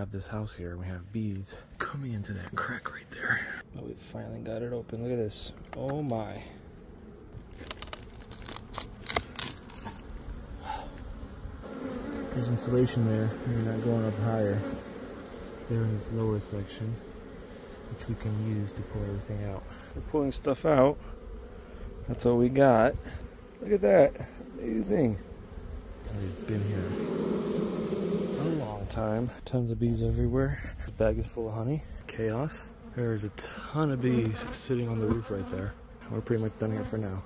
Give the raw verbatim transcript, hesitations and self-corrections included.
have this house here and we have bees coming into that crack right there. Oh, we finally got it open. Look at this. Oh my. There's insulation there. You're not going up higher. There in this lower section, which we can use to pull everything out. We're pulling stuff out. That's all we got. Look at that. Amazing. They've been here a long time. Tons of bees everywhere. The bag is full of honey. Chaos. There's a ton of bees sitting on the roof right there. We're pretty much done here for now.